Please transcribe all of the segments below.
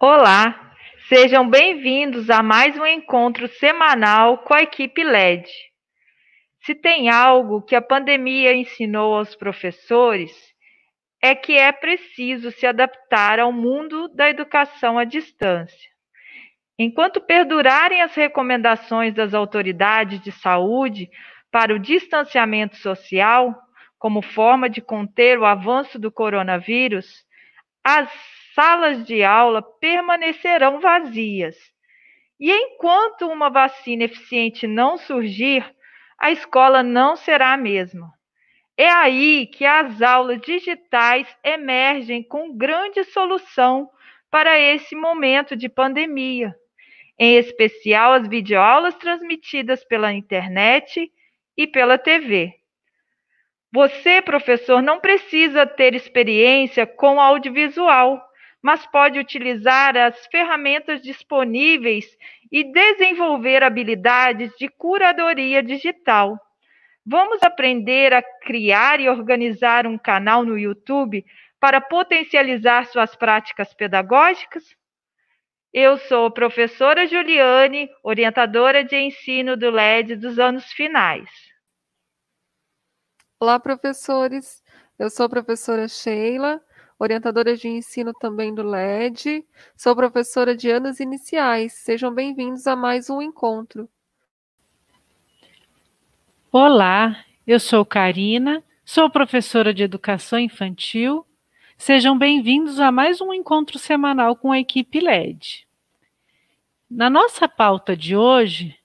Olá, sejam bem-vindos a mais um encontro semanal com a equipe LED. Se tem algo que a pandemia ensinou aos professores, é que é preciso se adaptar ao mundo da educação à distância. Enquanto perdurarem as recomendações das autoridades de saúde para o distanciamento social, como forma de conter o avanço do coronavírus, as salas de aula permanecerão vazias. E enquanto uma vacina eficiente não surgir, a escola não será a mesma. É aí que as aulas digitais emergem com grande solução para esse momento de pandemia, em especial as videoaulas transmitidas pela internet e pela TV. Você, professor, não precisa ter experiência com audiovisual, mas pode utilizar as ferramentas disponíveis e desenvolver habilidades de curadoria digital. Vamos aprender a criar e organizar um canal no YouTube para potencializar suas práticas pedagógicas? Eu sou a professora Juliane, orientadora de ensino do LED dos anos finais. Olá, professores. Eu sou a professora Sheila, orientadora de ensino também do LED. Sou professora de anos iniciais. Sejam bem-vindos a mais um encontro. Olá, eu sou Karina, sou professora de educação infantil. Sejam bem-vindos a mais um encontro semanal com a equipe LED. Na nossa pauta de hoje,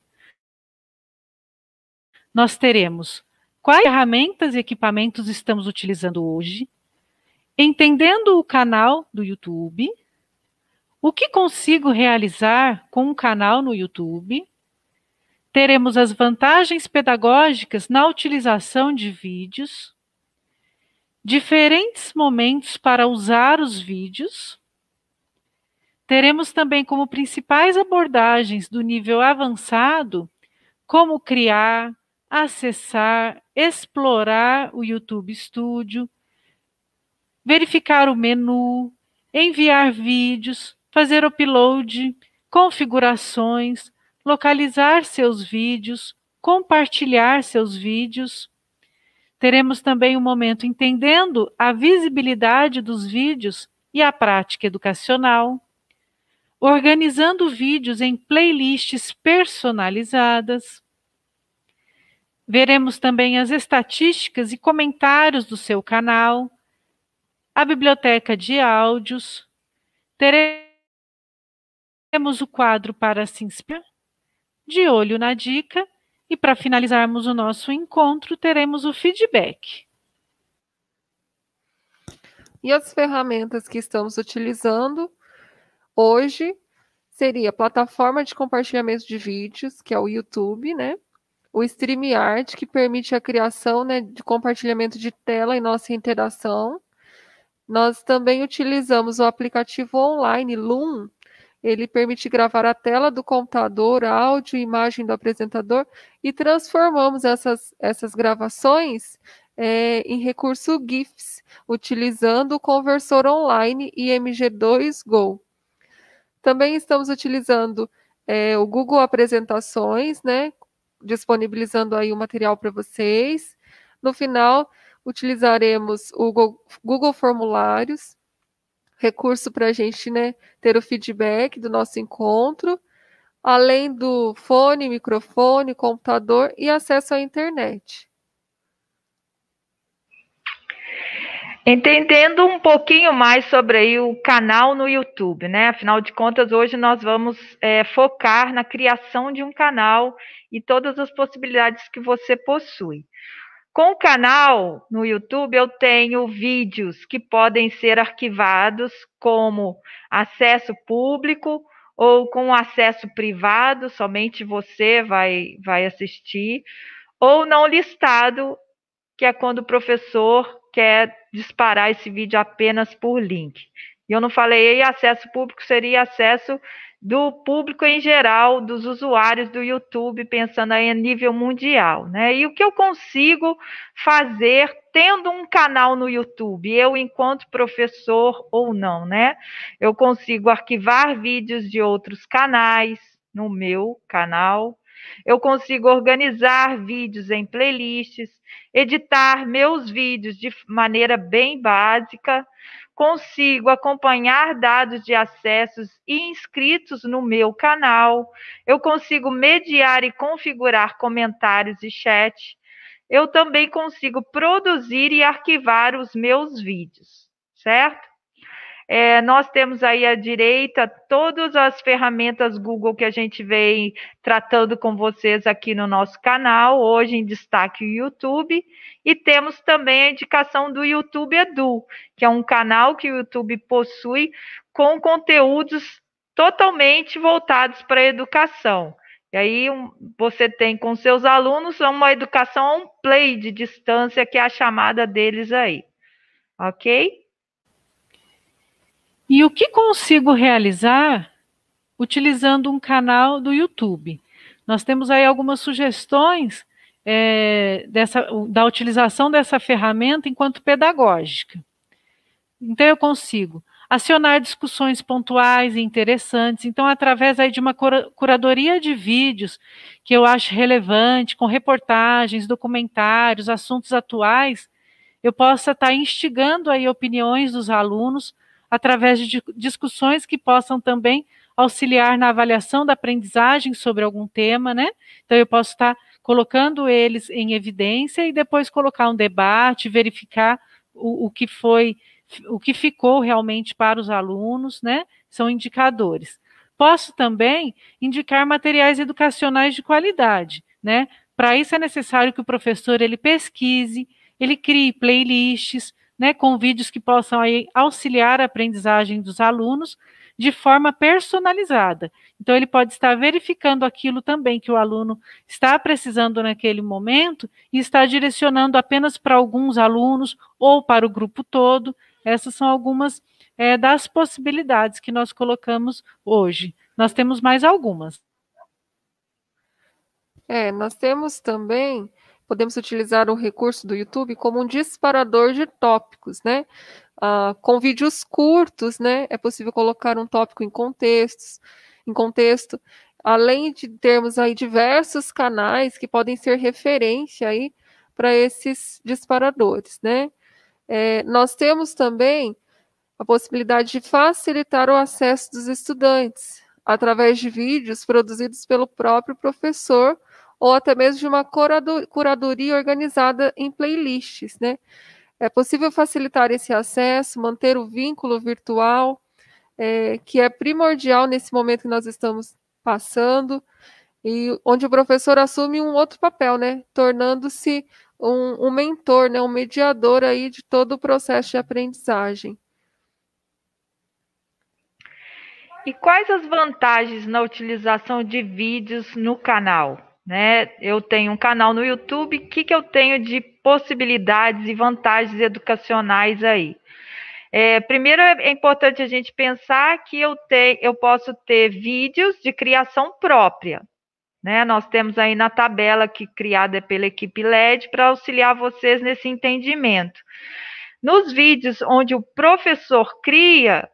nós teremos quais ferramentas e equipamentos estamos utilizando hoje, entendendo o canal do YouTube, o que consigo realizar com um canal no YouTube, teremos as vantagens pedagógicas na utilização de vídeos, diferentes momentos para usar os vídeos. Teremos também como principais abordagens do nível avançado, como criar, acessar, explorar o YouTube Studio, verificar o menu, enviar vídeos, fazer upload, configurações, localizar seus vídeos, compartilhar seus vídeos. Teremos também um momento entendendo a visibilidade dos vídeos e a prática educacional, organizando vídeos em playlists personalizadas. Veremos também as estatísticas e comentários do seu canal, a biblioteca de áudios. Teremos o quadro para se inspirar, de olho na dica. E para finalizarmos o nosso encontro, teremos o feedback. E as ferramentas que estamos utilizando hoje seria a plataforma de compartilhamento de vídeos, que é o YouTube, né? O StreamYard, que permite a criação, né, de compartilhamento de tela e nossa interação. Nós também utilizamos o aplicativo online Loom. Ele permite gravar a tela do computador, áudio e imagem do apresentador e transformamos essas gravações em recurso GIFs, utilizando o conversor online IMG2Go. Também estamos utilizando o Google Apresentações, né, disponibilizando aí o material para vocês. No final, utilizaremos o Google Formulários, recurso para a gente, né, ter o feedback do nosso encontro, além do fone, microfone, computador e acesso à internet. Entendendo um pouquinho mais sobre aí o canal no YouTube, né? Afinal de contas, hoje nós vamos focar na criação de um canal e todas as possibilidades que você possui. Com o canal no YouTube, eu tenho vídeos que podem ser arquivados como acesso público ou com acesso privado, somente você vai assistir, ou não listado, que é quando o professor quer disparar esse vídeo apenas por link. E eu não falei acesso público, seria acesso do público em geral, dos usuários do YouTube, pensando aí a nível mundial, né? E o que eu consigo fazer tendo um canal no YouTube, eu enquanto professor ou não, né? Eu consigo arquivar vídeos de outros canais no meu canal, eu consigo organizar vídeos em playlists, editar meus vídeos de maneira bem básica, consigo acompanhar dados de acessos e inscritos no meu canal, eu consigo mediar e configurar comentários e chat, eu também consigo produzir e arquivar os meus vídeos, certo? Nós temos aí à direita todas as ferramentas Google que a gente vem tratando com vocês aqui no nosso canal, hoje em destaque o YouTube, e temos também a indicação do YouTube Edu, que é um canal que o YouTube possui com conteúdos totalmente voltados para a educação. E aí você tem com seus alunos uma educação on play de distância, que é a chamada deles aí, ok? E o que consigo realizar utilizando um canal do YouTube? Nós temos aí algumas sugestões da utilização dessa ferramenta enquanto pedagógica. Então, eu consigo acionar discussões pontuais e interessantes. Então, através aí de uma curadoria de vídeos que eu acho relevante, com reportagens, documentários, assuntos atuais, eu possa estar instigando aí opiniões dos alunos, através de discussões que possam também auxiliar na avaliação da aprendizagem sobre algum tema, né? Então, eu posso estar colocando eles em evidência e depois colocar um debate, verificar o que ficou realmente para os alunos, né? São indicadores. Posso também indicar materiais educacionais de qualidade, né? Para isso é necessário que o professor ele pesquise, ele crie playlists, né, com vídeos que possam aí auxiliar a aprendizagem dos alunos de forma personalizada. Então, ele pode estar verificando aquilo também que o aluno está precisando naquele momento e está direcionando apenas para alguns alunos ou para o grupo todo. Essas são algumas das possibilidades que nós colocamos hoje. Nós temos mais algumas. Nós temos também... Podemos utilizar o recurso do YouTube como um disparador de tópicos, né? Com vídeos curtos, né? É possível colocar um tópico em contexto, além de termos aí diversos canais que podem ser referência aí para esses disparadores, né? Nós temos também a possibilidade de facilitar o acesso dos estudantes através de vídeos produzidos pelo próprio professor, ou até mesmo de uma curadoria organizada em playlists, né? É possível facilitar esse acesso, manter o vínculo virtual, que é primordial nesse momento que nós estamos passando, e onde o professor assume um outro papel, né? Tornando-se um mentor, né? Um mediador aí de todo o processo de aprendizagem. E quais as vantagens na utilização de vídeos no canal? Né? Eu tenho um canal no YouTube, o que eu tenho de possibilidades e vantagens educacionais aí? Primeiro, é importante a gente pensar que eu posso ter vídeos de criação própria, né? Nós temos aí na tabela que criada pela equipe LED para auxiliar vocês nesse entendimento. Nos vídeos onde o professor cria,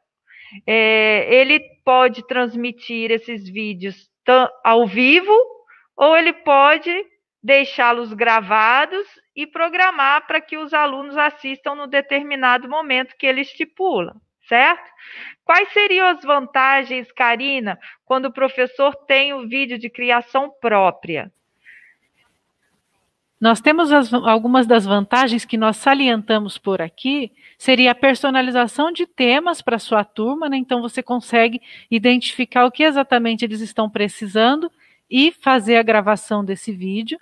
ele pode transmitir esses vídeos ao vivo, ou ele pode deixá-los gravados e programar para que os alunos assistam no determinado momento que ele estipula, certo? Quais seriam as vantagens, Karina, quando o professor tem o vídeo de criação própria? Nós temos algumas das vantagens que nós salientamos por aqui, seria a personalização de temas para a sua turma, né? Então você consegue identificar o que exatamente eles estão precisando e fazer a gravação desse vídeo.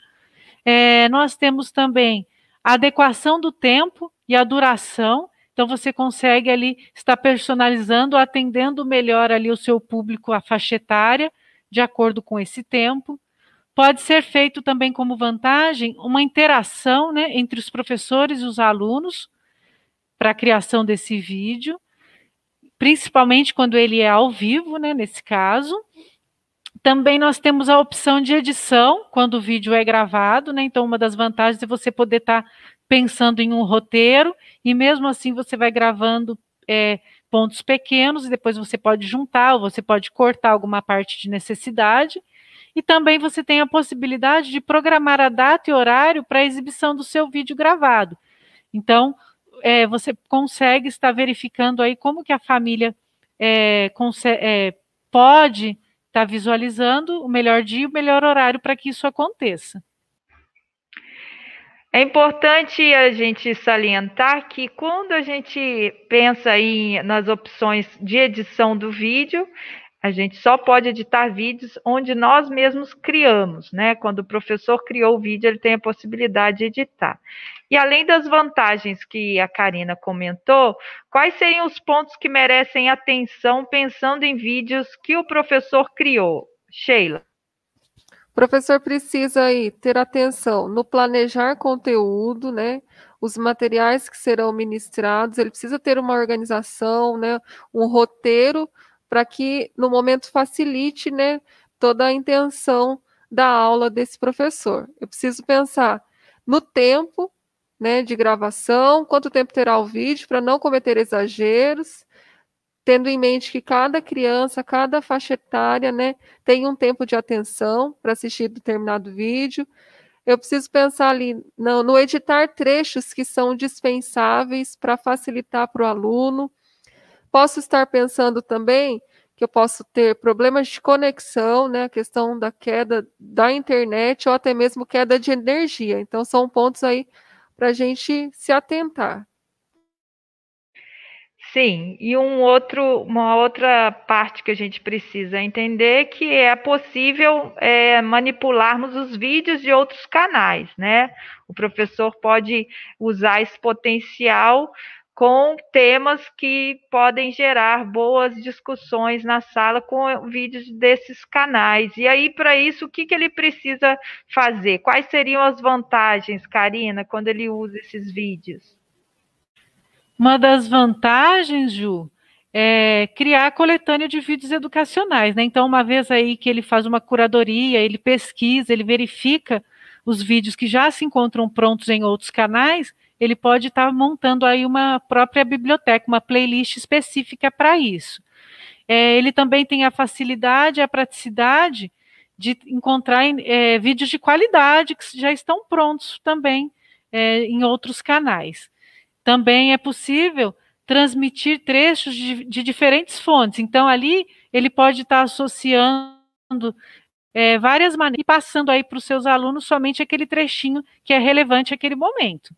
Nós temos também a adequação do tempo e a duração, então você consegue ali estar personalizando, atendendo melhor ali o seu público, a faixa etária, de acordo com esse tempo. Pode ser feito também como vantagem uma interação, né, entre os professores e os alunos para a criação desse vídeo, principalmente quando ele é ao vivo, né, nesse caso. Também nós temos a opção de edição, quando o vídeo é gravado, né? Então, uma das vantagens é você poder estar pensando em um roteiro, e mesmo assim você vai gravando pontos pequenos, e depois você pode juntar, ou você pode cortar alguma parte de necessidade, e também você tem a possibilidade de programar a data e horário para a exibição do seu vídeo gravado. Então, você consegue estar verificando aí como que a família pode estar visualizando o melhor dia e o melhor horário para que isso aconteça. É importante a gente salientar que quando a gente pensa aí nas opções de edição do vídeo, a gente só pode editar vídeos onde nós mesmos criamos, né? Quando o professor criou o vídeo, ele tem a possibilidade de editar. E além das vantagens que a Karina comentou, quais seriam os pontos que merecem atenção pensando em vídeos que o professor criou? Sheila? O professor precisa aí ter atenção no planejar conteúdo, né? Os materiais que serão ministrados, ele precisa ter uma organização, né? Um roteiro para que no momento facilite, né? Toda a intenção da aula desse professor. Eu preciso pensar no tempo, né? De gravação, quanto tempo terá o vídeo para não cometer exageros, tendo em mente que cada criança, cada faixa etária, né, tem um tempo de atenção para assistir determinado vídeo. Eu preciso pensar ali no editar trechos que são dispensáveis para facilitar para o aluno. Posso estar pensando também que eu posso ter problemas de conexão, né, a questão da queda da internet ou até mesmo queda de energia. Então, são pontos aí para a gente se atentar. Sim, e uma outra parte que a gente precisa entender que é possível manipularmos os vídeos de outros canais, né? O professor pode usar esse potencial com temas que podem gerar boas discussões na sala com vídeos desses canais. E aí, para isso, o que ele precisa fazer? Quais seriam as vantagens, Karina, quando ele usa esses vídeos? Uma das vantagens, Ju, é criar coletânea de vídeos educacionais, né? Então, uma vez aí que ele faz uma curadoria, ele pesquisa, ele verifica os vídeos que já se encontram prontos em outros canais, ele pode estar montando aí uma própria biblioteca, uma playlist específica para isso. Ele também tem a facilidade, a praticidade de encontrar vídeos de qualidade que já estão prontos também em outros canais. Também é possível transmitir trechos de diferentes fontes. Então, ali, ele pode estar associando várias maneiras e passando aí para os seus alunos somente aquele trechinho que é relevante àquele momento.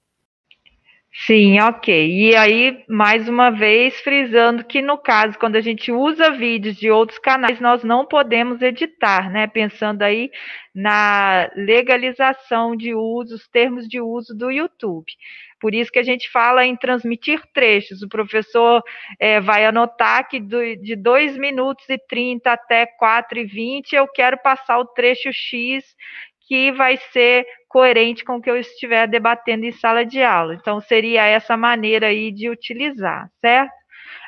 Sim, ok. E aí, mais uma vez, frisando que, no caso, quando a gente usa vídeos de outros canais, nós não podemos editar, né? Pensando aí na legalização de uso, os termos de uso do YouTube. Por isso que a gente fala em transmitir trechos. O professor vai anotar que de 2 minutos e 30 até 4 e 20, eu quero passar o trecho X, que vai ser coerente com o que eu estiver debatendo em sala de aula. Então, seria essa maneira aí de utilizar, certo?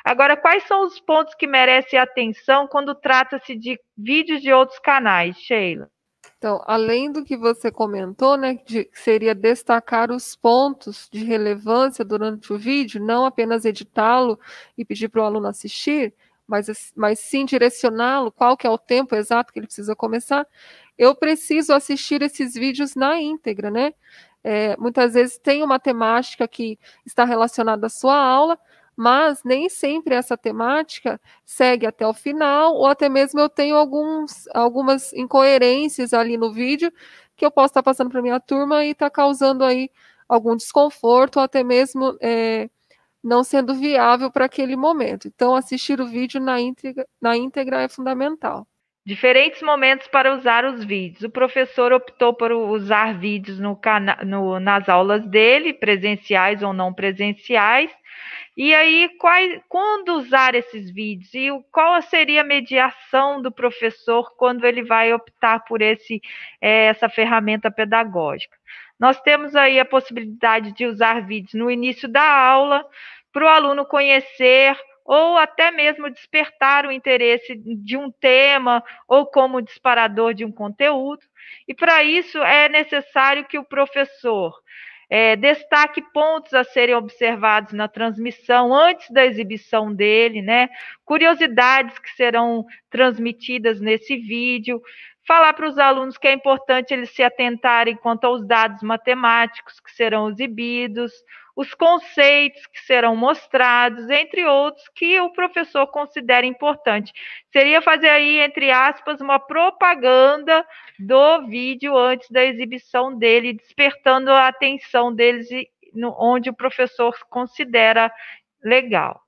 Agora, quais são os pontos que merecem atenção quando trata-se de vídeos de outros canais, Sheila? Então, além do que você comentou, né, que seria destacar os pontos de relevância durante o vídeo, não apenas editá-lo e pedir para o aluno assistir, mas sim direcioná-lo, qual que é o tempo exato que ele precisa começar, eu preciso assistir esses vídeos na íntegra, né? Muitas vezes tem uma temática que está relacionada à sua aula, mas nem sempre essa temática segue até o final, ou até mesmo eu tenho algumas incoerências ali no vídeo que eu posso estar passando para a minha turma e está causando aí algum desconforto, ou até mesmo não sendo viável para aquele momento. Então, assistir o vídeo na íntegra é fundamental. Diferentes momentos para usar os vídeos. O professor optou por usar vídeos nas aulas dele, presenciais ou não presenciais. E aí, quando usar esses vídeos? E qual seria a mediação do professor quando ele vai optar por essa ferramenta pedagógica? Nós temos aí a possibilidade de usar vídeos no início da aula, para o aluno conhecer, ou até mesmo despertar o interesse de um tema ou como disparador de um conteúdo. E para isso é necessário que o professor Destaque pontos a serem observados na transmissão antes da exibição dele, né? Curiosidades que serão transmitidas nesse vídeo. Falar para os alunos que é importante eles se atentarem quanto aos dados matemáticos que serão exibidos, os conceitos que serão mostrados, entre outros, que o professor considera importante. Seria fazer aí, entre aspas, uma propaganda do vídeo antes da exibição dele, despertando a atenção deles onde o professor considera legal.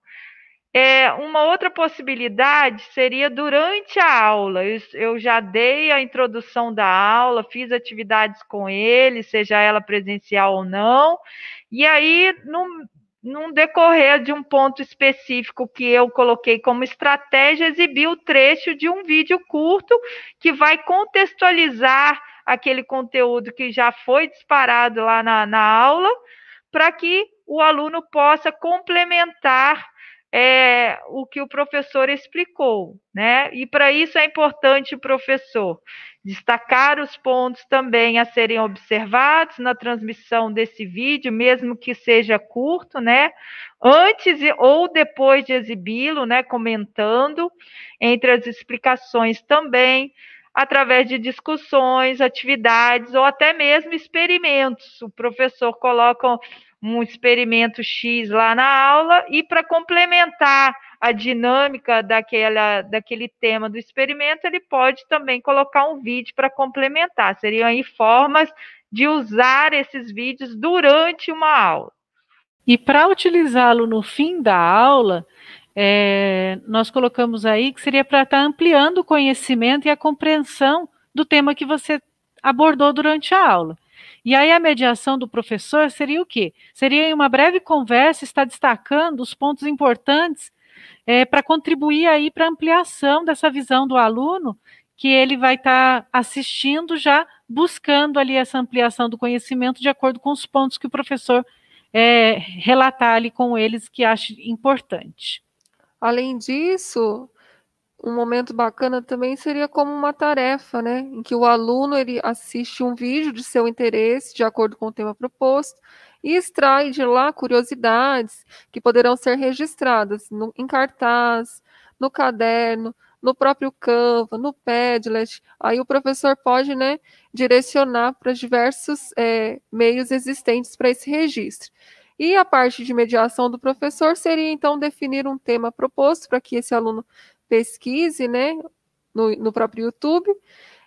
Uma outra possibilidade seria durante a aula. Eu já dei a introdução da aula, fiz atividades com ele, seja ela presencial ou não, e aí, num decorrer de um ponto específico que eu coloquei como estratégia, exibi o trecho de um vídeo curto que vai contextualizar aquele conteúdo que já foi disparado lá na aula, para que o aluno possa complementar o que o professor explicou, né? E para isso é importante o professor destacar os pontos também a serem observados na transmissão desse vídeo, mesmo que seja curto, né? Antes ou depois de exibi-lo, né? Comentando entre as explicações também, através de discussões, atividades ou até mesmo experimentos. O professor coloca um experimento X lá na aula, e para complementar a dinâmica daquele tema do experimento, ele pode também colocar um vídeo para complementar. Seriam aí formas de usar esses vídeos durante uma aula. E para utilizá-lo no fim da aula, nós colocamos aí que seria para estar ampliando o conhecimento e a compreensão do tema que você abordou durante a aula. E aí a mediação do professor seria o quê? Seria em uma breve conversa estar destacando os pontos importantes para contribuir aí para a ampliação dessa visão do aluno, que ele vai estar assistindo já, buscando ali essa ampliação do conhecimento de acordo com os pontos que o professor relatar ali com eles que ache importante. Além disso, um momento bacana também seria como uma tarefa, né? Em que o aluno ele assiste um vídeo de seu interesse, de acordo com o tema proposto, e extrai de lá curiosidades que poderão ser registradas em cartaz, no caderno, no próprio Canva, no Padlet. Aí o professor pode, né, direcionar para diversos meios existentes para esse registro. E a parte de mediação do professor seria, então, definir um tema proposto para que esse aluno pesquise, né, no próprio YouTube,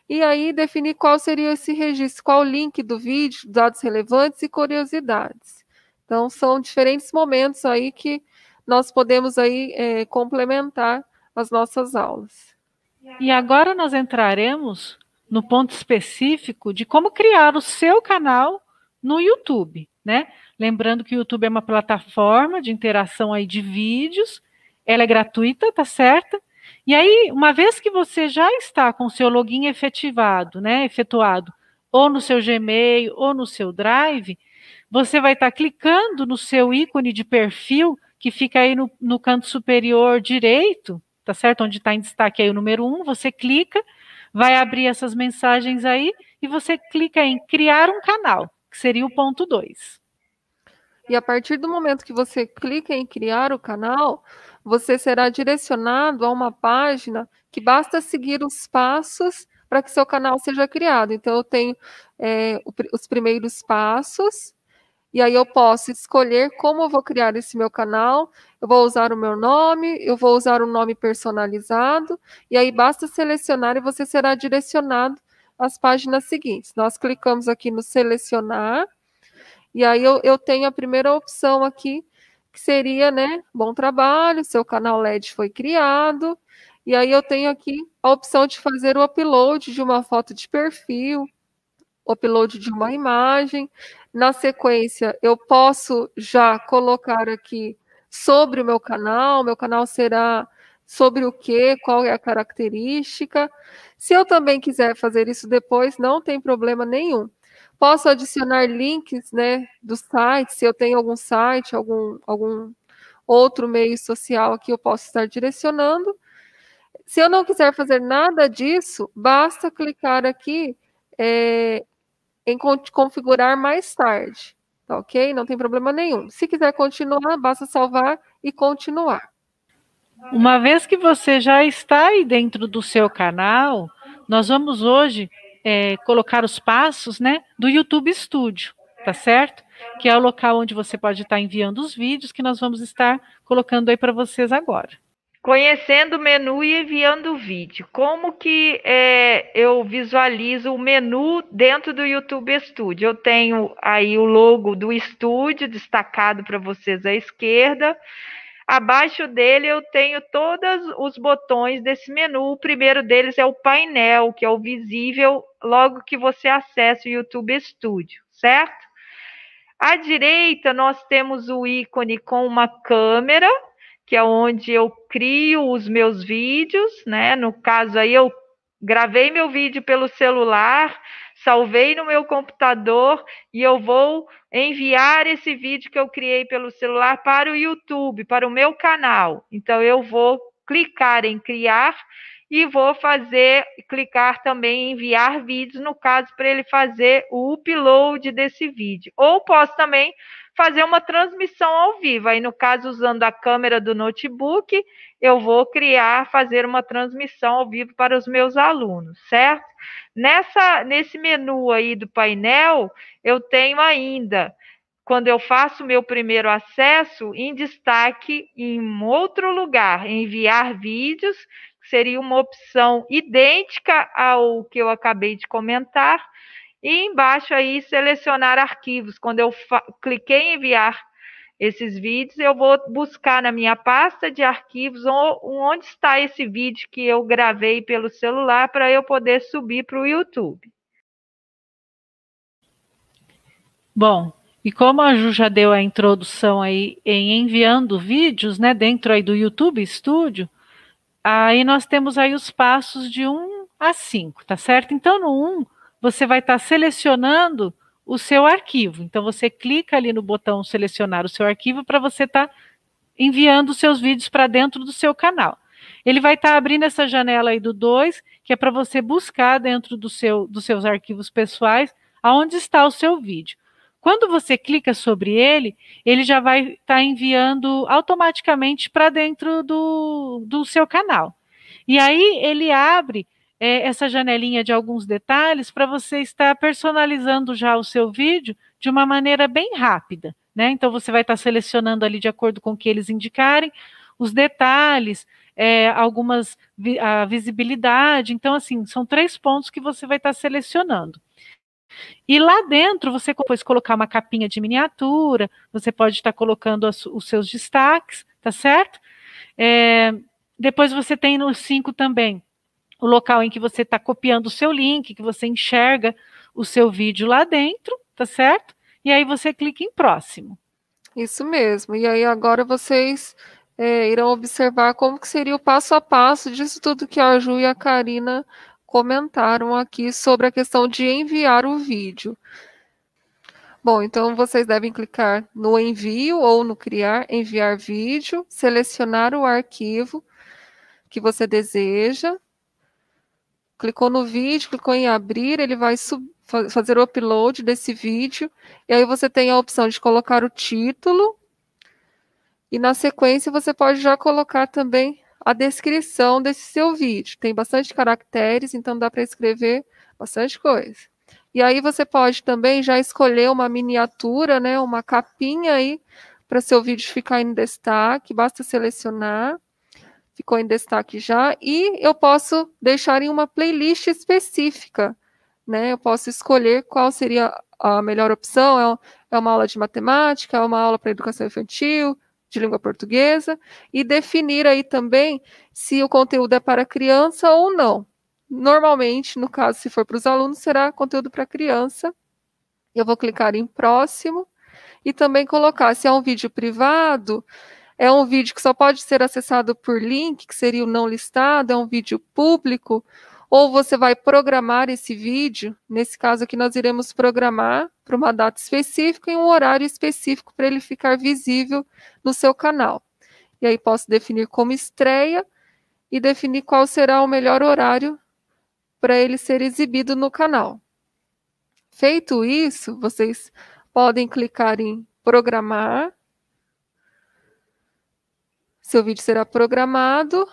e aí definir qual seria esse registro, qual o link do vídeo, dados relevantes e curiosidades. Então, são diferentes momentos aí que nós podemos aí complementar as nossas aulas. E agora nós entraremos no ponto específico de como criar o seu canal no YouTube, né? Lembrando que o YouTube é uma plataforma de interação aí de vídeos, ela é gratuita, tá certo? E aí, uma vez que você já está com o seu login efetuado, ou no seu Gmail, ou no seu Drive, você vai estar clicando no seu ícone de perfil, que fica aí no canto superior direito, tá certo? Onde está em destaque aí o número 1, você clica, vai abrir essas mensagens aí, e você clica em criar um canal, que seria o ponto 2. E a partir do momento que você clica em criar o canal, você será direcionado a uma página que basta seguir os passos para que seu canal seja criado. Então, eu tenho os primeiros passos, e aí eu posso escolher como eu vou criar esse meu canal, eu vou usar o meu nome, eu vou usar um nome personalizado, e aí basta selecionar e você será direcionado às páginas seguintes. Nós clicamos aqui no selecionar, e aí eu tenho a primeira opção aqui, que seria, né, bom trabalho, seu canal LED foi criado, e aí eu tenho aqui a opção de fazer o upload de uma foto de perfil, upload de uma imagem. Na sequência, eu posso já colocar aqui sobre o meu canal será sobre o quê, qual é a característica. Se eu também quiser fazer isso depois, não tem problema nenhum. Posso adicionar links, né, do site, se eu tenho algum site, algum outro meio social aqui, eu posso estar direcionando. Se eu não quiser fazer nada disso, basta clicar aqui em configurar mais tarde. Tá ok? Não tem problema nenhum. Se quiser continuar, basta salvar e continuar. Uma vez que você já está aí dentro do seu canal, nós vamos hoje colocar os passos, né, do YouTube Studio, tá certo? Que é o local onde você pode estar enviando os vídeos que nós vamos estar colocando aí para vocês agora. Conhecendo o menu e enviando o vídeo. Como que eu visualizo o menu dentro do YouTube Studio? Eu tenho aí o logo do estúdio destacado para vocês à esquerda. Abaixo dele eu tenho todos os botões desse menu. O primeiro deles é o painel, que é o visível logo que você acessa o YouTube Studio, certo? À direita nós temos o ícone com uma câmera, que é onde eu crio os meus vídeos, né? No caso aí, eu gravei meu vídeo pelo celular, salvei no meu computador e eu vou enviar esse vídeo que eu criei pelo celular para o YouTube, para o meu canal. Então, eu vou clicar em criar e vou clicar também em enviar vídeos, no caso, para ele fazer o upload desse vídeo. Ou posso também fazer uma transmissão ao vivo. Aí, no caso, usando a câmera do notebook, eu vou fazer uma transmissão ao vivo para os meus alunos, certo? Nesse menu aí do painel, eu tenho ainda, quando eu faço o meu primeiro acesso, em destaque, em outro lugar, enviar vídeos, seria uma opção idêntica ao que eu acabei de comentar, e embaixo aí, selecionar arquivos. Quando eu cliquei em enviar esses vídeos, eu vou buscar na minha pasta de arquivos onde está esse vídeo que eu gravei pelo celular para eu poder subir para o YouTube. Bom, e como a Ju já deu a introdução aí em enviando vídeos, né, dentro aí do YouTube Studio, aí nós temos aí os passos de 1 a 5, tá certo? Então, no 1, você vai estar selecionando o seu arquivo. Então, você clica ali no botão selecionar o seu arquivo para você estar enviando os seus vídeos para dentro do seu canal. Ele vai estar abrindo essa janela aí do 2, que é para você buscar dentro dos seus arquivos pessoais aonde está o seu vídeo. Quando você clica sobre ele, ele já vai estar enviando automaticamente para dentro do seu canal. E aí ele abre essa janelinha de alguns detalhes para você estar personalizando já o seu vídeo de uma maneira bem rápida, né? Então você vai estar selecionando ali de acordo com o que eles indicarem, os detalhes, a visibilidade. Então, assim, são 3 pontos que você vai estar selecionando. E lá dentro você pode colocar uma capinha de miniatura, você pode estar colocando os seus destaques, tá certo? Depois você tem no 5 também o local em que você está copiando o seu link, que você enxerga o seu vídeo lá dentro, tá certo? E aí você clica em próximo. Isso mesmo. E aí agora vocês irão observar como que seria o passo a passo disso tudo que a Ju e a Karina comentaram aqui sobre a questão de enviar o vídeo. Bom, então vocês devem clicar no envio ou no criar, enviar vídeo, selecionar o arquivo que você deseja, clicou no vídeo, clicou em abrir, ele vai fazer o upload desse vídeo, e aí você tem a opção de colocar o título, e na sequência você pode já colocar também a descrição desse seu vídeo. Tem bastante caracteres, então dá para escrever bastante coisa. E aí você pode também já escolher uma miniatura, né, uma capinha aí para seu vídeo ficar em destaque, basta selecionar, ficou em destaque já, e eu posso deixar em uma playlist específica, né, eu posso escolher qual seria a melhor opção, é uma aula de matemática, é uma aula para educação infantil, de língua portuguesa, e definir aí também se o conteúdo é para criança ou não. Normalmente, no caso, se for para os alunos, será conteúdo para criança. Eu vou clicar em próximo e também colocar se é um vídeo privado, é um vídeo que só pode ser acessado por link, que seria o não listado, é um vídeo público, ou você vai programar esse vídeo. Nesse caso aqui, nós iremos programar para uma data específica e um horário específico para ele ficar visível no seu canal. E aí posso definir como estreia e definir qual será o melhor horário para ele ser exibido no canal. Feito isso, vocês podem clicar em programar. Seu vídeo será programado.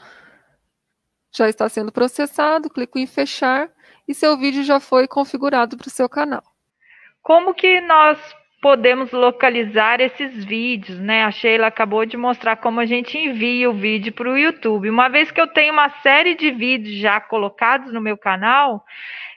Já está sendo processado. Clico em fechar e seu vídeo já foi configurado para o seu canal. Como que nós podemos localizar esses vídeos, né? A Sheila acabou de mostrar como a gente envia o vídeo para o YouTube. Uma vez que eu tenho uma série de vídeos já colocados no meu canal,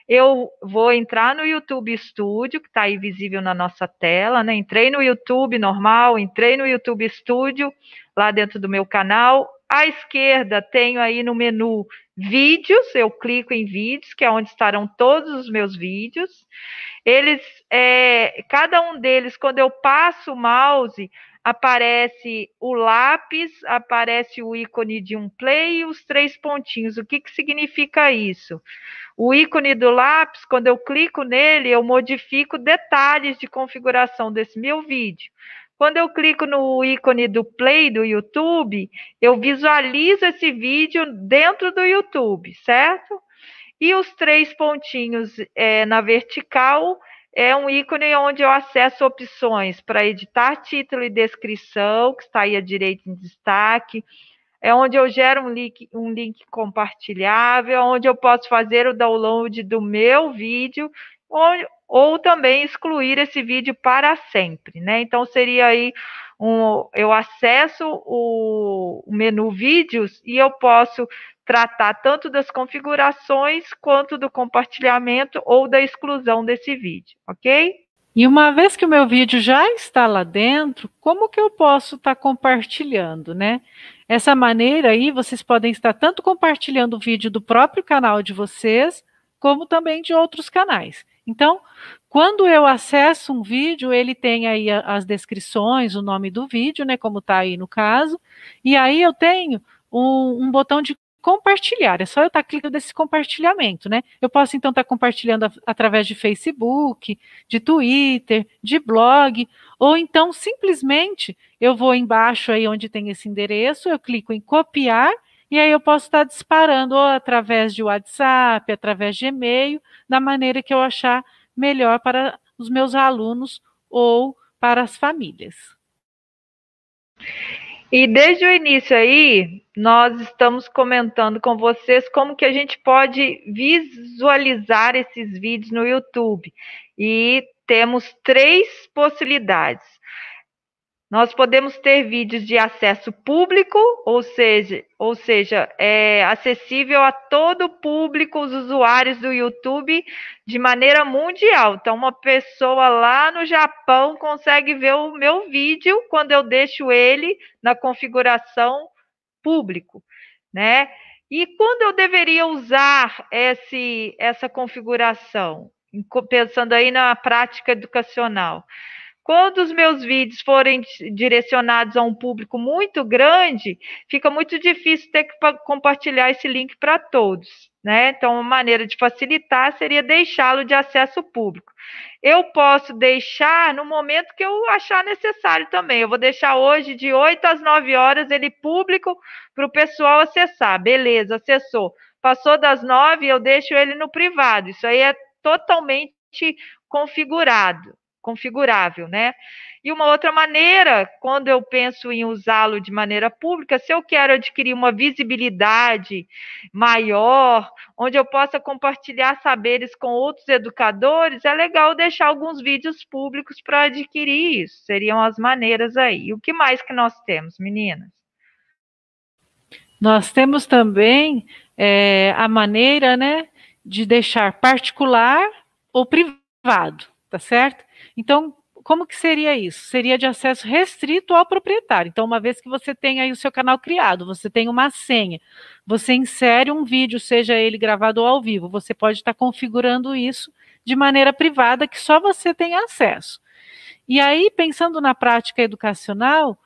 eu vou entrar no YouTube Studio, que está aí visível na nossa tela, né? Entrei no YouTube normal, entrei no YouTube Studio, lá dentro do meu canal. À esquerda, tenho aí no menu vídeos, eu clico em vídeos, que é onde estarão todos os meus vídeos. Eles, cada um deles, quando eu passo o mouse, aparece o lápis, aparece o ícone de um play e os três pontinhos. O que que significa isso? O ícone do lápis, quando eu clico nele, eu modifico detalhes de configuração desse meu vídeo. Quando eu clico no ícone do play do YouTube, eu visualizo esse vídeo dentro do YouTube, certo? E os três pontinhos na vertical é um ícone onde eu acesso opções para editar título e descrição, que está aí à direita em destaque. É onde eu gero um link compartilhável, onde eu posso fazer o download do meu vídeo, ou também excluir esse vídeo para sempre, né? Então, seria aí, eu acesso o menu vídeos e eu posso tratar tanto das configurações quanto do compartilhamento ou da exclusão desse vídeo, ok? E uma vez que o meu vídeo já está lá dentro, como que eu posso estar compartilhando, né? Essa maneira aí, vocês podem estar tanto compartilhando o vídeo do próprio canal de vocês, como também de outros canais. Então, quando eu acesso um vídeo, ele tem aí as descrições, o nome do vídeo, né, como está aí no caso, e aí eu tenho um botão de compartilhar, é só eu estar clicando nesse compartilhamento, né? Eu posso, então, estar compartilhando através de Facebook, de Twitter, de blog, ou então, simplesmente, eu vou embaixo aí onde tem esse endereço, eu clico em copiar, e aí eu posso estar disparando ou através de WhatsApp, através de e-mail, da maneira que eu achar melhor para os meus alunos ou para as famílias. E desde o início aí, nós estamos comentando com vocês como que a gente pode visualizar esses vídeos no YouTube. E temos três possibilidades. Nós podemos ter vídeos de acesso público, ou seja, é acessível a todo o público, os usuários do YouTube, de maneira mundial. Então, uma pessoa lá no Japão consegue ver o meu vídeo quando eu deixo ele na configuração público, né? E quando eu deveria usar essa configuração? Pensando aí na prática educacional. Quando os meus vídeos forem direcionados a um público muito grande, fica muito difícil ter que compartilhar esse link para todos, né? Então, uma maneira de facilitar seria deixá-lo de acesso público. Eu posso deixar no momento que eu achar necessário também. Eu vou deixar hoje, de 8 às 9 horas, ele público para o pessoal acessar. Beleza, acessou. Passou das 9, eu deixo ele no privado. Isso aí é totalmente configurável, né? E uma outra maneira, quando eu penso em usá-lo de maneira pública, se eu quero adquirir uma visibilidade maior, onde eu possa compartilhar saberes com outros educadores, é legal deixar alguns vídeos públicos para adquirir isso. Seriam as maneiras aí. E o que mais que nós temos, meninas? Nós temos também a maneira, né, de deixar particular ou privado, tá certo? Então, como que seria isso? Seria de acesso restrito ao proprietário. Então, uma vez que você tem aí o seu canal criado, você tem uma senha, você insere um vídeo, seja ele gravado ou ao vivo, você pode estar configurando isso de maneira privada, que só você tem acesso. E aí, pensando na prática educacional,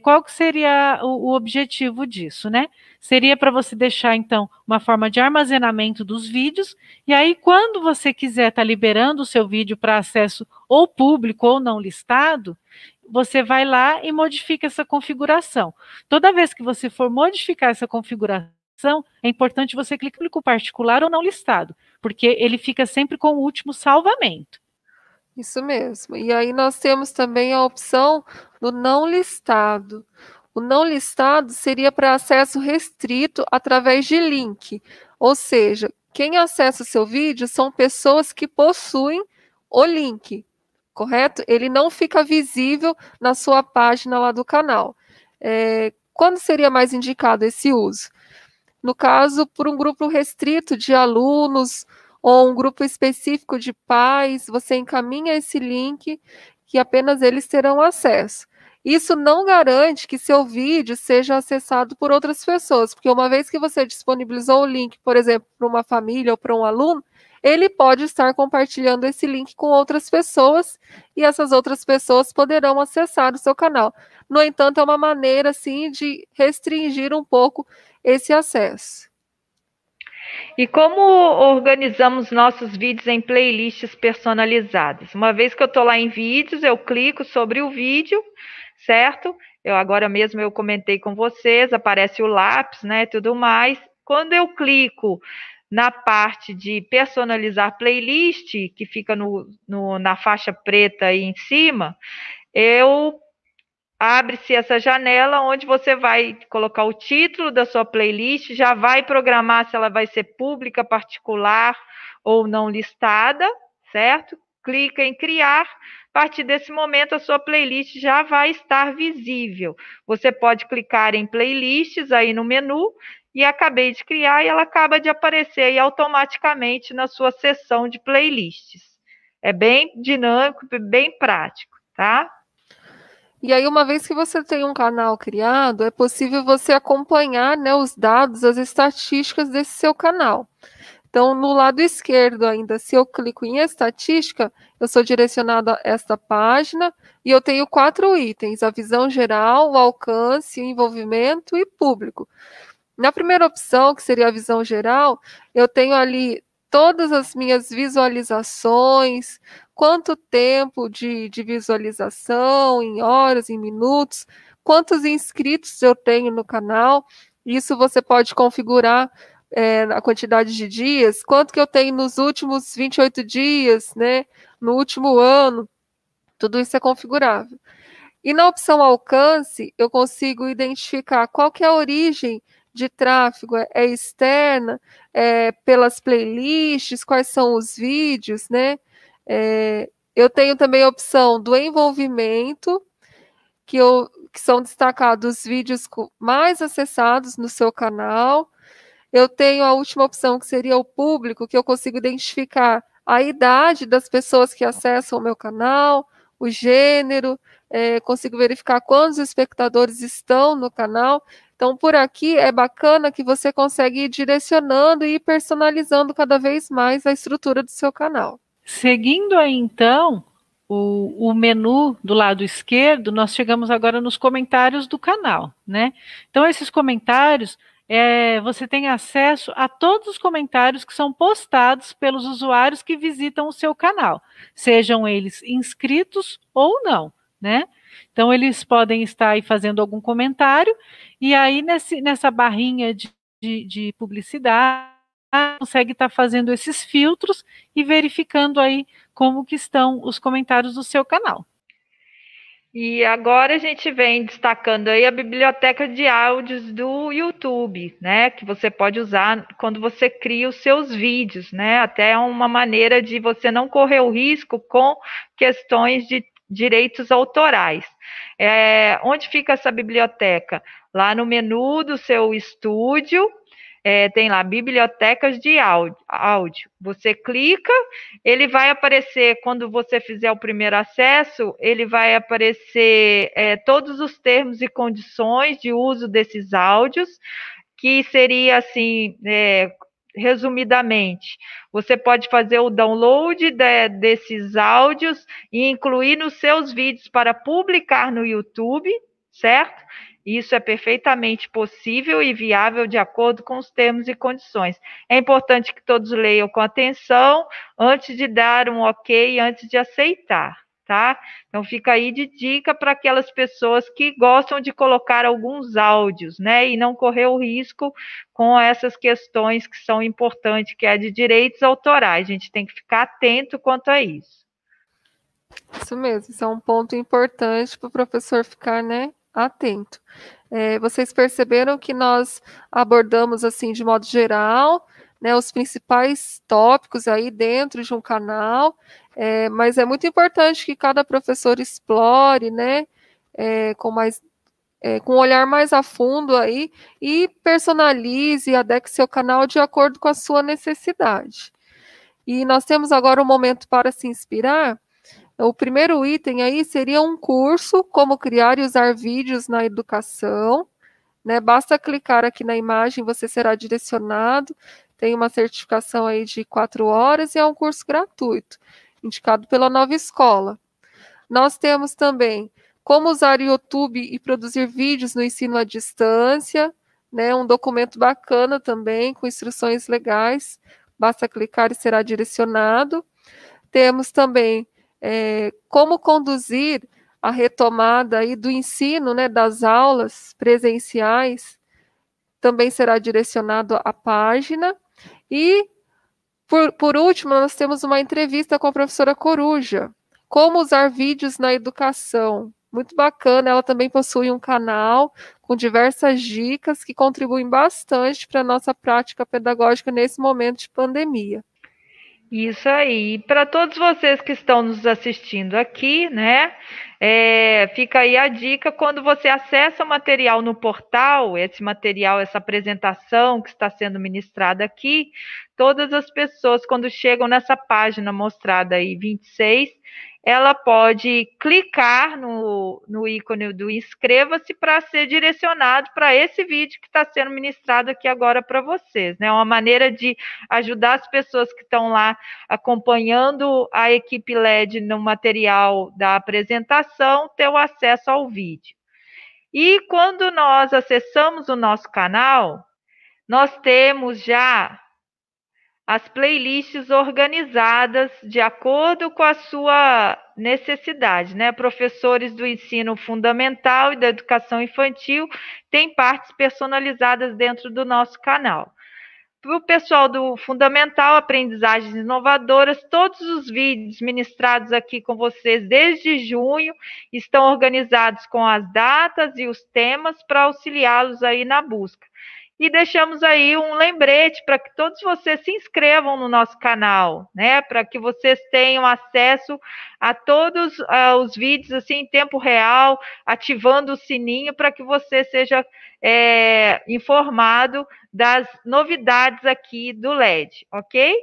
qual que seria o objetivo disso, né? Seria para você deixar, então, uma forma de armazenamento dos vídeos, e aí, quando você quiser estar liberando o seu vídeo para acesso ou público ou não listado, você vai lá e modifica essa configuração. Toda vez que você for modificar essa configuração, é importante você clicar em particular ou não listado, porque ele fica sempre com o último salvamento. Isso mesmo. E aí nós temos também a opção do não listado. O não listado seria para acesso restrito através de link. Ou seja, quem acessa o seu vídeo são pessoas que possuem o link, correto? Ele não fica visível na sua página lá do canal. Quando seria mais indicado esse uso? No caso, por um grupo restrito de alunos ou um grupo específico de pais, você encaminha esse link que apenas eles terão acesso. Isso não garante que seu vídeo seja acessado por outras pessoas, porque uma vez que você disponibilizou o link, por exemplo, para uma família ou para um aluno, ele pode estar compartilhando esse link com outras pessoas e essas outras pessoas poderão acessar o seu canal. No entanto, é uma maneira, assim, de restringir um pouco esse acesso. E como organizamos nossos vídeos em playlists personalizadas? Uma vez que eu estou lá em vídeos, eu clico sobre o vídeo, certo? Agora mesmo eu comentei com vocês, aparece o lápis, né, tudo mais. Quando eu clico na parte de personalizar playlist, que fica na faixa preta aí em cima, abre-se essa janela onde você vai colocar o título da sua playlist, já vai programar se ela vai ser pública, particular ou não listada, certo? Clica em criar, a partir desse momento a sua playlist já vai estar visível. Você pode clicar em playlists aí no menu e acabei de criar e ela acaba de aparecer aí automaticamente na sua seção de playlists. É bem dinâmico, bem prático, tá? E aí, uma vez que você tem um canal criado, é possível você acompanhar, né, os dados, as estatísticas desse seu canal. Então, no lado esquerdo ainda, se eu clico em estatística, eu sou direcionado a esta página e eu tenho 4 itens, a visão geral, o alcance, o envolvimento e público. Na primeira opção, que seria a visão geral, eu tenho ali todas as minhas visualizações, quanto tempo de visualização, em horas, em minutos, quantos inscritos eu tenho no canal. Isso você pode configurar a quantidade de dias, quanto que eu tenho nos últimos 28 dias, né, no último ano. Tudo isso é configurável. E na opção alcance, eu consigo identificar qual que é a origem de tráfego, é externa, pelas playlists, quais são os vídeos, né? Eu tenho também a opção do envolvimento, que são destacados os vídeos mais acessados no seu canal. Eu tenho a última opção, que seria o público, que eu consigo identificar a idade das pessoas que acessam o meu canal, o gênero, consigo verificar quantos espectadores estão no canal. Então, por aqui é bacana que você consegue ir direcionando e ir personalizando cada vez mais a estrutura do seu canal. Seguindo aí, então, o menu do lado esquerdo, nós chegamos agora nos comentários do canal, né? Então, esses comentários, você tem acesso a todos os comentários que são postados pelos usuários que visitam o seu canal, sejam eles inscritos ou não, né? Então, eles podem estar aí fazendo algum comentário, e aí nessa barrinha de publicidade, consegue estar fazendo esses filtros e verificando aí como que estão os comentários do seu canal. E agora a gente vem destacando aí a biblioteca de áudios do YouTube, né? Que você pode usar quando você cria os seus vídeos, né? Até uma maneira de você não correr o risco com questões de direitos autorais. Onde fica essa biblioteca? Lá no menu do seu estúdio, tem lá bibliotecas de áudio. Você clica, ele vai aparecer, quando você fizer o primeiro acesso, ele vai aparecer todos os termos e condições de uso desses áudios, que seria assim, resumidamente, você pode fazer o download desses áudios e incluir nos seus vídeos para publicar no YouTube, certo? Isso é perfeitamente possível e viável de acordo com os termos e condições. É importante que todos leiam com atenção antes de dar um ok, antes de aceitar, tá? Então, fica aí de dica para aquelas pessoas que gostam de colocar alguns áudios, né? E não correr o risco com essas questões que são importantes, que é de direitos autorais. A gente tem que ficar atento quanto a isso. Isso mesmo, isso é um ponto importante para o professor ficar, né, atento. Vocês perceberam que nós abordamos, assim, de modo geral, né, os principais tópicos aí dentro de um canal, mas é muito importante que cada professor explore, né, com um olhar mais a fundo aí, e personalize e adeque seu canal de acordo com a sua necessidade. E nós temos agora um momento para se inspirar. O primeiro item aí seria um curso, como criar e usar vídeos na educação, né? Basta clicar aqui na imagem, você será direcionado, tem uma certificação aí de 4 horas e é um curso gratuito, indicado pela Nova Escola. Nós temos também como usar o YouTube e produzir vídeos no ensino à distância, né? Um documento bacana também, com instruções legais, basta clicar e será direcionado. Temos também como conduzir a retomada aí do ensino, né, das aulas presenciais, também será direcionado à página. E, por último, nós temos uma entrevista com a professora Coruja, como usar vídeos na educação, muito bacana, ela também possui um canal com diversas dicas que contribuem bastante para a nossa prática pedagógica nesse momento de pandemia. Isso aí, para todos vocês que estão nos assistindo aqui, né, fica aí a dica, quando você acessa o material no portal, esse material, essa apresentação que está sendo ministrada aqui, todas as pessoas, quando chegam nessa página mostrada aí, 26, ela pode clicar no ícone do inscreva-se para ser direcionado para esse vídeo que está sendo ministrado aqui agora para vocês, né? Uma maneira de ajudar as pessoas que estão lá acompanhando a equipe LED no material da apresentação, ter o acesso ao vídeo. E quando nós acessamos o nosso canal, nós temos já as playlists organizadas de acordo com a sua necessidade, né? Professores do ensino fundamental e da educação infantil têm partes personalizadas dentro do nosso canal. Para o pessoal do fundamental, aprendizagens inovadoras, todos os vídeos ministrados aqui com vocês desde junho estão organizados com as datas e os temas para auxiliá-los aí na busca. E deixamos aí um lembrete para que todos vocês se inscrevam no nosso canal, né? Para que vocês tenham acesso a todos os vídeos assim, em tempo real, ativando o sininho para que você seja informado das novidades aqui do LED, ok?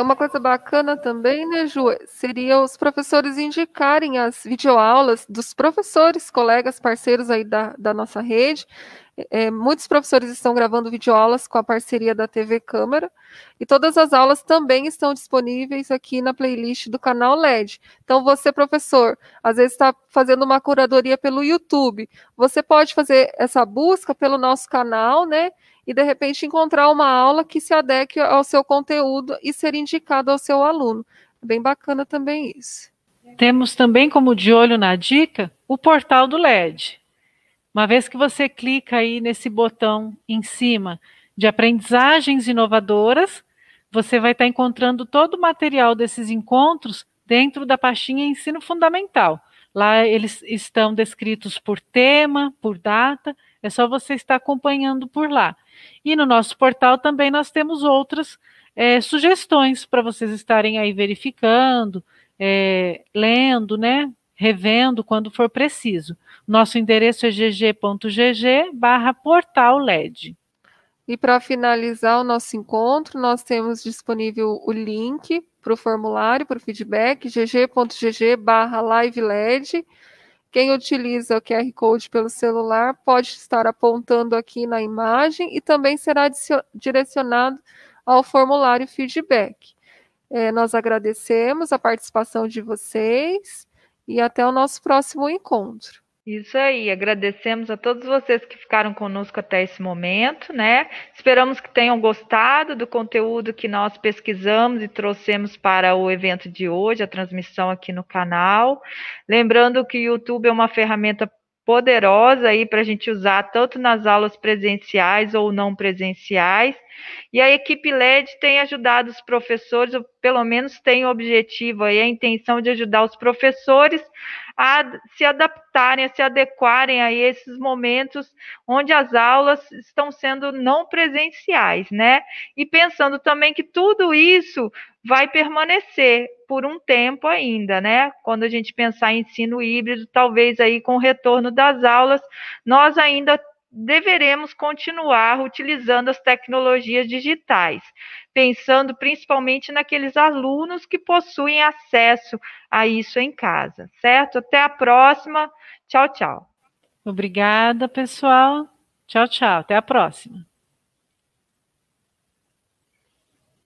Uma coisa bacana também, né, Ju, seria os professores indicarem as videoaulas dos professores, colegas, parceiros aí da nossa rede. Muitos professores estão gravando videoaulas com a parceria da TV Câmara, e todas as aulas também estão disponíveis aqui na playlist do canal LED. Então, você, professor, às vezes está fazendo uma curadoria pelo YouTube, você pode fazer essa busca pelo nosso canal, né? E, de repente, encontrar uma aula que se adeque ao seu conteúdo e ser indicado ao seu aluno. Bem bacana também isso. Temos também, como de olho na dica, o portal do LED. Uma vez que você clica aí nesse botão em cima de aprendizagens inovadoras, você vai estar encontrando todo o material desses encontros dentro da pastinha Ensino Fundamental. Lá eles estão descritos por tema, por data, é só você estar acompanhando por lá. E no nosso portal também nós temos outras sugestões para vocês estarem aí verificando, lendo, né, revendo quando for preciso. Nosso endereço é gg.gg/portal LED. E para finalizar o nosso encontro, nós temos disponível o link para o formulário, para o feedback, gg.gg/live LED. Quem utiliza o QR Code pelo celular pode estar apontando aqui na imagem e também será direcionado ao formulário feedback. Nós agradecemos a participação de vocês e até o nosso próximo encontro. Isso aí, agradecemos a todos vocês que ficaram conosco até esse momento, né? Esperamos que tenham gostado do conteúdo que nós pesquisamos e trouxemos para o evento de hoje, a transmissão aqui no canal. Lembrando que o YouTube é uma ferramenta poderosa aí para a gente usar tanto nas aulas presenciais ou não presenciais. E a equipe LED tem ajudado os professores, ou pelo menos tem o objetivo aí, a intenção de ajudar os professores a se adaptarem, a se adequarem a esses momentos onde as aulas estão sendo não presenciais, né? E pensando também que tudo isso vai permanecer por um tempo ainda, né? Quando a gente pensar em ensino híbrido, talvez aí com o retorno das aulas, nós ainda deveremos continuar utilizando as tecnologias digitais, pensando principalmente naqueles alunos que possuem acesso a isso em casa, certo? Até a próxima. Tchau, tchau. Obrigada, pessoal. Tchau, tchau. Até a próxima.